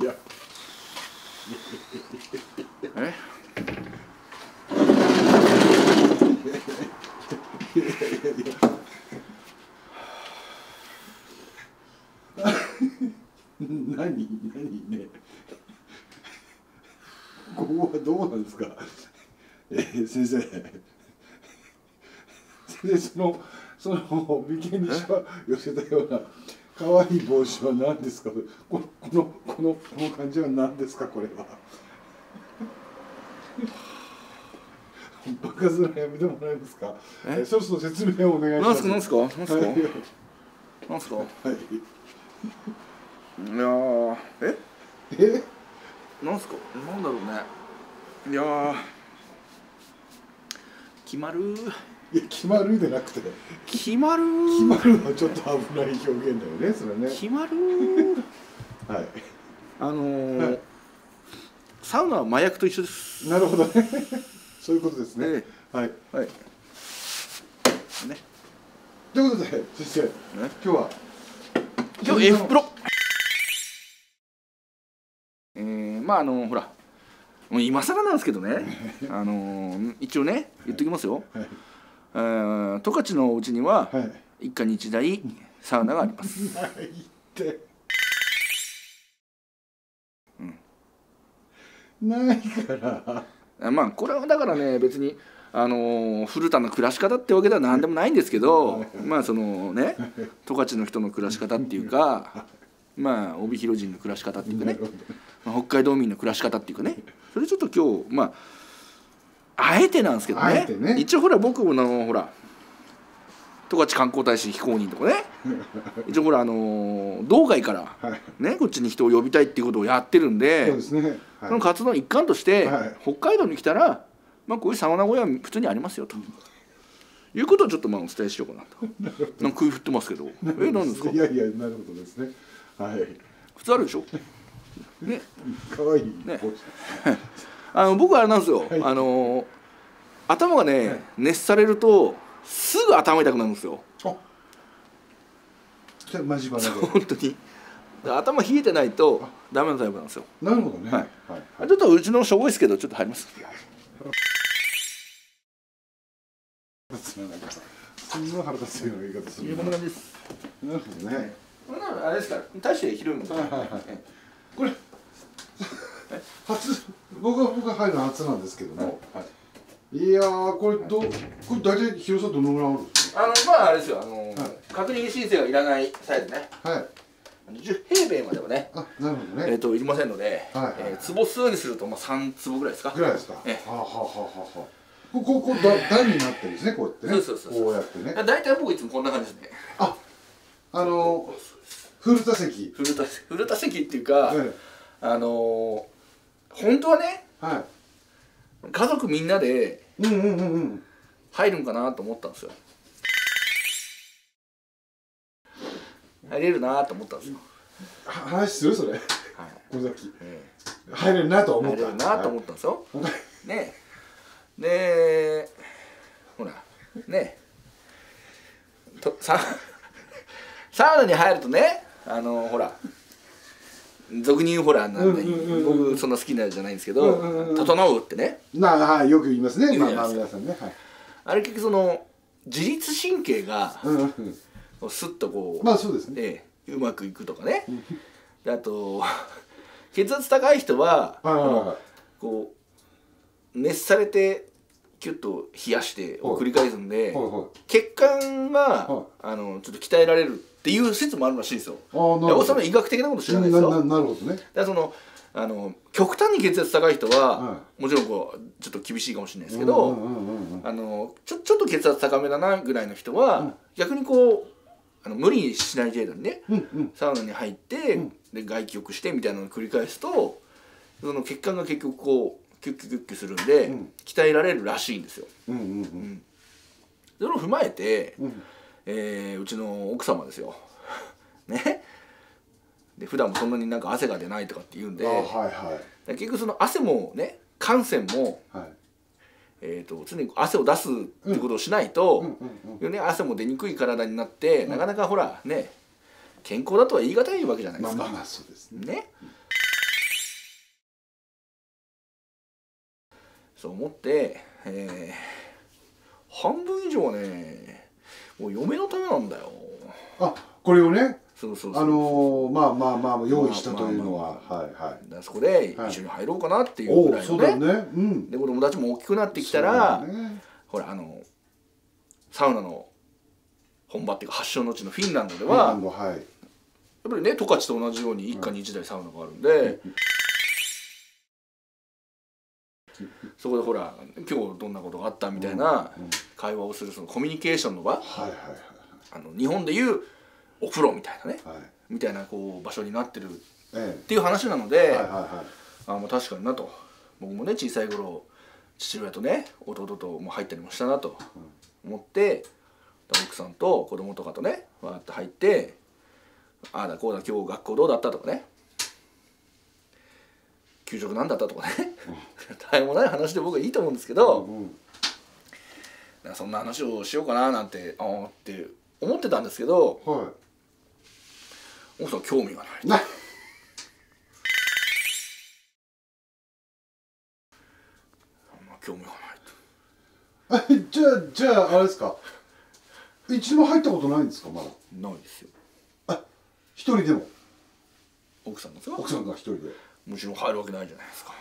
Yeah. Eh?何ね。ここはどうなんですか。先生。でその眉間にしわ寄せたような可愛い帽子は何ですか。この感じは何ですか、これは。バカ面やめてもらえますか。そろそろ説明をお願いします。なんすか。はい。いやー、なんすか。なんだろうね。いやー、決まるー。いや、決まるでなくて、決まるー、決まるはちょっと危ない表現だよね、それね。決まるーはい、はい、サウナは麻薬と一緒です。なるほどねそういうことですね、はいはいね。ということで先生、ね、今日 F プロまあほらもう今更なんですけどね一応ね言っときますよ。はいはい、十勝のお家には一家に一台サウナがあります。ないって。ないから。まあこれはだからね、別に古田の暮らし方ってわけでは何でもないんですけど、まあそのね、十勝の人の暮らし方っていうか、まあ帯広人の暮らし方っていうかね、北海道民の暮らし方っていうかね、それちょっと今日まあ。あえてなんですけどね。一応ほら僕もほら十勝観光大使非公認とかね一応ほら道外からねこっちに人を呼びたいっていうことをやってるんで、その活動の一環として北海道に来たらまあこういうサウナ小屋は普通にありますよということをちょっとまあお伝えしようかなと。なんか食い振ってますけど、なんですか。いやいや、なるほどですね。はい、普通あるでしょね。かわいいね。僕はあれなんですよ、はい、頭がね、はい、熱されるとすぐ頭痛くなるんですよ。あ、マジバナで本当に頭冷えてないとダメなタイプなんですよ。なるほどね。はい、はい、ちょっとうちのしょぼいですけどちょっと入ります。すごい腹立つような言い方する。こんな感じです。なるほどね。これならあれですから、大して広いもんね。これ初、僕は入るの初なんですけども、いやー、これ大体広さどのぐらいあるんですか。まああれですよ、確認申請がいらないサイズね。はい、10平米まではね。あ、なるほどね。いりませんので、坪数にするとまあ3坪ぐらいですか。ぐらいですか。はあ。こ段になってるんですね、こうやってね。こうやってね。大体僕いつもこんな感じですね。あ、古田席。古田席っていうか、本当はね、家族みんなで入るんかなと思ったんですよ。入れるなと思ったんですよ。話するそれ。小崎。入れるなと思った。入れるなと思ったんですよ。ね。で、ほらね。サウナに入るとね、ほら。俗に言うほら、僕そんな好きなじゃないんですけど、整うってね。なあ、よく言いますね。まあ皆さんね。あれ結局その自律神経がスッとこう、まあそうですね。うまくいくとかね。あと血圧高い人はこう熱されてキュッと冷やしてを繰り返すんで、血管がちょっと鍛えられる。っていう説もあるらしいですよ。その医学的なこと知らないですよ。なるほどね。だからその極端に血圧高い人はもちろんこうちょっと厳しいかもしれないですけど、ちょっと血圧高めだなぐらいの人は逆にこう無理しない程度にねサウナに入ってで外気浴してみたいなのを繰り返すとその血管が結局こうキュッキュッキュッキュするんで鍛えられるらしいんですよ。それを踏まえて。うちの奥様ですよね。で普段もそんなになんか汗が出ないとかって言うんで、結局その汗もね汗腺も、常に汗を出すってことをしないと汗も出にくい体になって、なかなかほらね健康だとは言い難いわけじゃないですか。まあまあそうですね。ね。そう思って、半分以上ね、もう嫁のためなんだよ。あ、これをね、まあ用意したというのは、そこで一緒に入ろうかなっていうぐらいのね。で子供たちも大きくなってきたら、ほらサウナの本場っていうか発祥の地のフィンランドでは、やっぱりね十勝と同じように一家に一台サウナがあるんで、そこでほら今日どんなことがあったみたいな会話をするそのコミュニケーションの場、日本でいうお風呂みたいなね、みたいなこう場所になってるっていう話なので、確かになと。僕もね小さい頃父親とね弟とも入ったりもしたなと思って。奥さんと子供とかとねわーって入って「ああだこうだ今日学校どうだった?」とかね「給食なんだった?」とかね大変もない話で僕はいいと思うんですけど、そんな話をしようかななんてって思ってたんですけど、奥さん興味がない。興味がない。じゃああれですか、一度も入ったことないんですか？まだないですよ。あ、一人でも奥さんですか？奥さんが一人でもちろん入るわけないじゃないですか。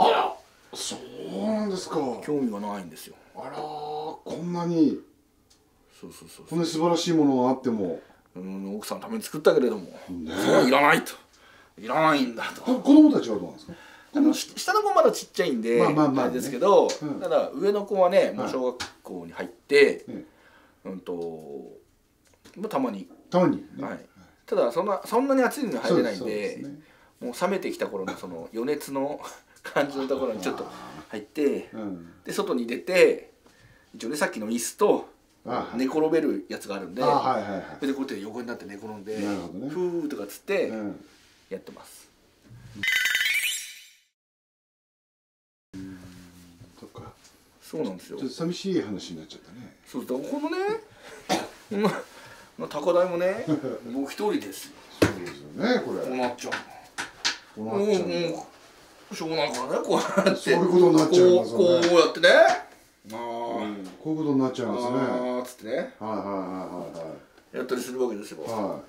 あら、そうなんですか。興味がないんですよ。あら、こんなにそうこんな素晴らしいものがあっても、奥さんのために作ったけれども、それはいらないと、いらないんだと。子供たちはどうなんですか？下の子まだちっちゃいんであれですけど、ただ上の子はねもう小学校に入って。たまに、ただそんなに暑いのに入れないんで、もう冷めてきた頃のその余熱の感じのところにちょっと入って、で外に出て、一応ねさっきの椅子と寝転べるやつがあるんで、それでこうやって横になって寝転んで、ふーとかつってやってます。そうなんですよ。ちょっと寂しい話になっちゃったね。そうだ、このね、高台もね、もう一人ですよ。そうですよね、これ。こうなっちゃう。もうしょうがないからね、こうやって。そういうことになっちゃいますね。こうやってね。ああ、こういうことになっちゃいますね。ああ、つってね。はい。やったりするわけですよ。は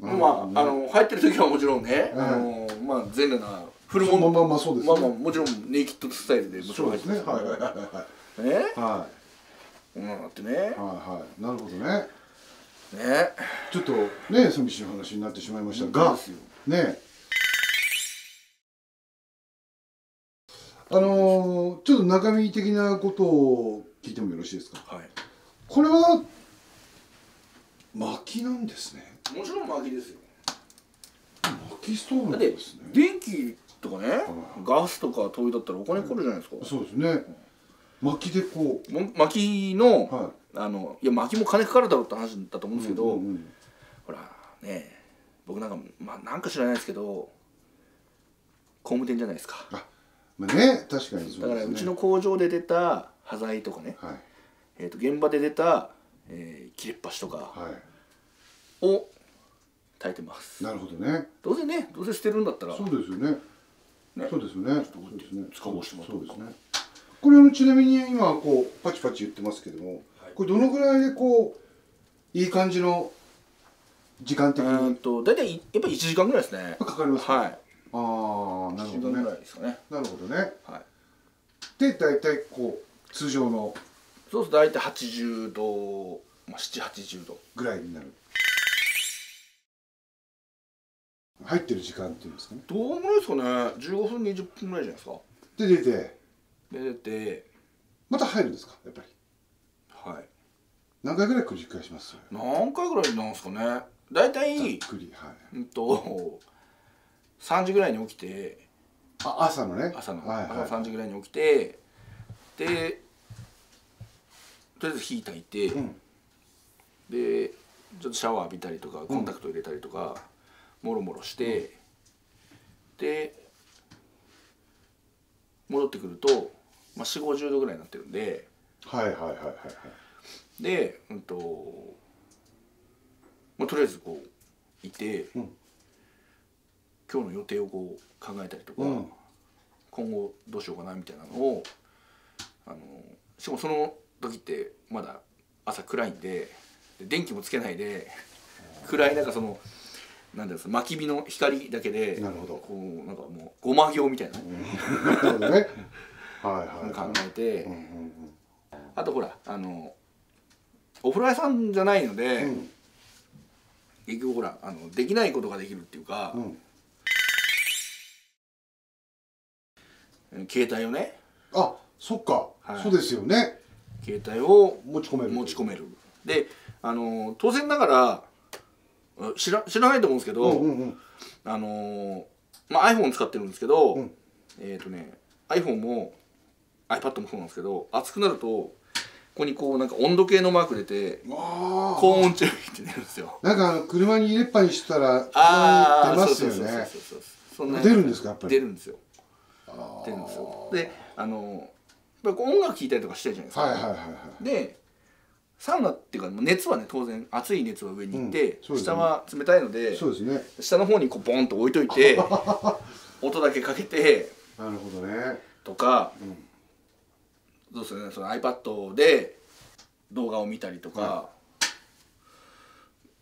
い。まあ入ってる時はもちろんね、まあ全裸な。フルモンまあまあそうですね。まあもちろんネイキッドスタイルでもちろん入ってますね。はい。ね。だってね。はいなるほどね。ね。ちょっとね寂しい話になってしまいましたがね。ちょっと中身的なことを聞いてもよろしいですか。はい。これは薪なんですね。もちろん薪ですよ。薪ストーブなんですね。電気とかね、ガスとか灯油だったらお金かかるじゃないですか。そうですね。薪でこう薪のいや薪も金かかるだろうって話だと思うんですけど、ほらね僕なんかまあなんか知らないですけど工務店じゃないですか。あ、まあね確かにそうですね。だからうちの工場で出た端材とかね、現場で出た切れっ端とかを炊いてます。なるほどね。どうせ捨てるんだったら。そうですよね。使おうしてもらうとか。これちなみに今こうパチパチ言ってますけども、これどのぐらいでこういい感じの時間的に。大体やっぱ1時間ぐらいですね。かかります。はい。ああなるほどね。なるほどね。はい。で大体こう通常の。そうすると大体80度、まあ70、80度ぐらいになる。入ってる時間っていうんですかね。どうもないですかね。15分、20分ぐらいじゃないですか。で出てまた入るんですか。やっぱり。はい。何回ぐらい繰り返します。何回ぐらいなんですかね。だいたい。ゆっくりはい。3時ぐらいに起きて。あ、朝のね。朝3時ぐらいに起きてでとりあえず火焚いて、でちょっとシャワー浴びたりとかコンタクト入れたりとか。もろもろして、で戻ってくると、まあ、40、50度ぐらいになってるんで、でまあ、とりあえずこういて、今日の予定をこう考えたりとか、今後どうしようかなみたいなのを、しかもその時ってまだ朝暗いんで、電気もつけないで暗い中、そのなんだろう、まき火の光だけで、なるほど、こうなんかもうごま行みたいな、うん、なるほどね、考えて、あとほらお風呂屋さんじゃないので、うん、結局ほらできないことができるっていうか、うん、携帯をね、あ、そっか、はい、そうですよね、携帯を持ち込めるで、当然ながら知らないと思うんですけど、まあ iPhone 使ってるんですけど、うん、iPhone も iPad もそうなんですけど、熱くなるとここにこうなんか温度計のマーク出て高温注意って出るんですよ。なんか車に入れっぱにしてたら出ますよね。出るんですか、やっぱり。出るんですよ。出るんですよ。で、音楽聴いたりとかしてるじゃないですか。でサウナっていうか熱はね、当然熱い熱は上に行って、うんね、下は冷たいので、そうですね、下の方にこうボンと置いといて音だけかけて、なるほどね、とか、うん、どうするね、その iPad で動画を見たりとか、はい、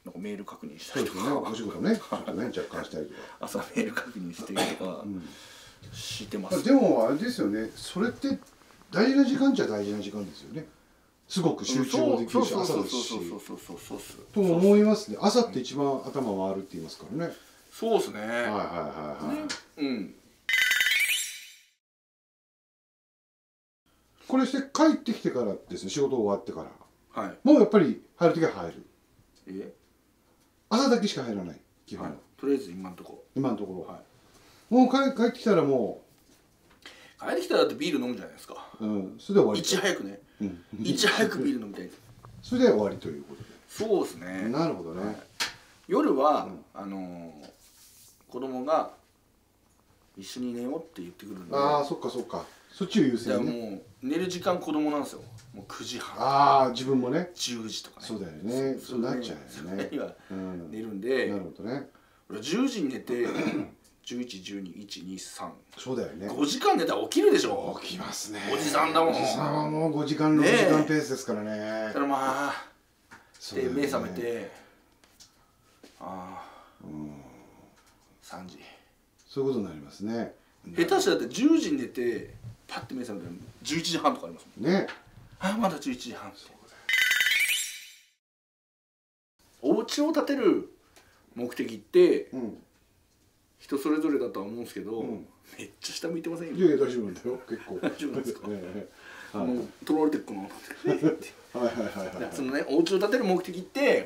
なんかメール確認したりとか、そうですね、お仕事ね、ちょっとね若干したりとか、朝メール確認してとかしてます、うん、でもあれですよね、それって大事な時間っちゃ大事な時間ですよね。すごく集中もできるし、朝ですしと思いますね。朝って一番頭回るって言いますからね。そうですね。はいはいはいはい。うん。これして帰ってきてからですね。仕事終わってから。はい。もうやっぱり入る時は入る。え？朝だけしか入らない。基本。とりあえず今のところ。今のところ。はい。もう帰ってきたらもう。帰ってきたらだってビール飲むじゃないですか。うん。それで終わり。いち早くね。いち早くビール飲みたい。それで終わりということで。そうですね。なるほどね。夜は子供が一緒に寝ようって言ってくるんで。ああ、そっかそっか。そっちを優先ね。もう寝る時間子供なんですよ。もう9時半。ああ、自分もね。10時とかね。そうだよね。そうなっちゃうよね。寝るんで。なるほどね。俺10時に寝て。11、12、1、2、3。そうだよね。5時間寝たら起きるでしょ。起きますね。おじさんだもん。おじさんはもう5時間、6時間ペースですからね。だからまあで目覚めて、ああ、3時、そういうことになりますね。下手したらだって10時に寝てパッて目覚めたら11時半とかありますもんね。あ、まだ11時半。お家を建てる目的って人それぞれだとは思うんですけど、めっちゃ下向いてませんよ。いやいや大丈夫なんだよ、結構。大丈夫ですか。取られてくの。はいはいはいはい。そのね、お家を建てる目的って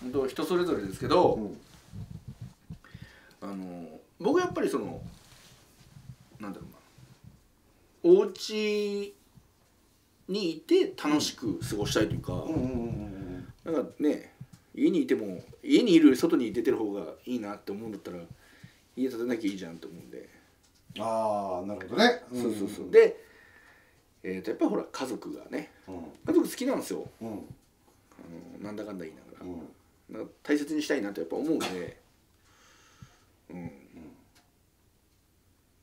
本当人それぞれですけど、僕はやっぱりそのなんだろうな、お家にいて楽しく過ごしたいというか、なんかね、家にいても家にいるより外に出てる方がいいなって思うんだったら。家建てなきゃいいじゃんと思うんで。ああ、なるほどね。そうそうそう。で、やっぱりほら家族がね、家族好きなんですよ。なんだかんだ言いながら大切にしたいなとやっぱ思うんで、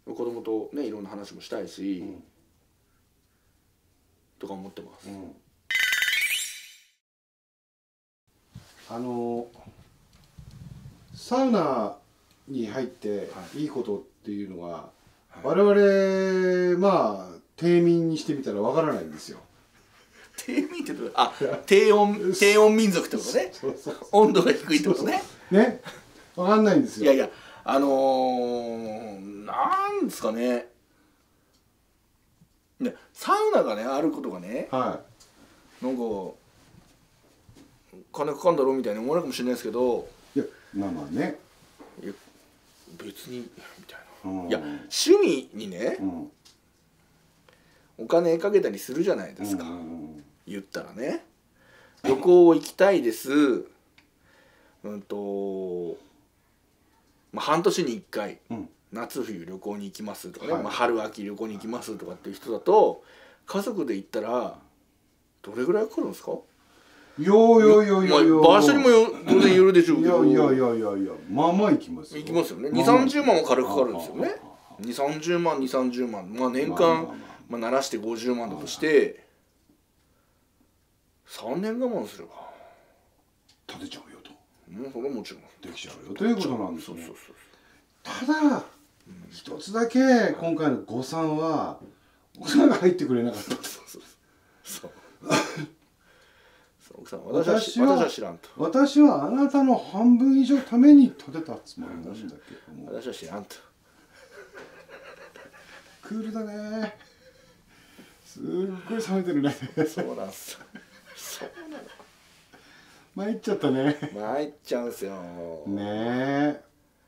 子供とねいろんな話もしたいし、とか思ってます。サウナに入っていいことっていうのは、我々まあ低民にしてみたらわからないんですよ。低民ってどう？あ、低温民族ってことね。温度が低いってことね。ね、わかんないんですよ。いやいや、なんですかね。ね、サウナがねあることがね、なんか金かかんだろうみたいに思われるかもしれないですけど。いや、まあまあね。別にみたいな、いや趣味にね、お金かけたりするじゃないですか。言ったらね、旅行行きたいです、まあ半年に1回、夏冬旅行に行きますとかね、まあ春秋旅行に行きますとかっていう人だと、家族で行ったらどれぐらいかかるんですか。いや場所にも当然よるでしょうけど、いやいやいやいや、まあまあ行きますよね。20、30万も軽くかかるんですよね。230万、230万、まあ年間まあ鳴らして50万だとして3年我慢すれば立てちゃうよと、もうそれはもちろんできちゃうよということなんですね。ただ一つだけ今回の誤算は奥さんが入ってくれなかった。そう奥さん、私は知らんと。私はあなたの半分以上ために立てたつもりなんだけども、私は知らんと。クールだね。すっごい冷めてるね。そうなんす。そうなの。参っちゃったね。参っちゃうんすよ。ねえ。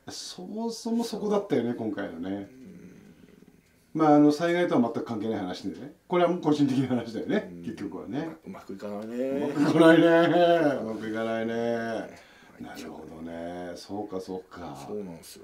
そもそもそこだったよね、今回のね。まあ災害とは全く関係ない話でね、これはもう個人的な話だよね、結局はね。うまくいかないね。うまくいかないね。うまくいかないね。なるほどね。そうかそうか。そうなんですよ。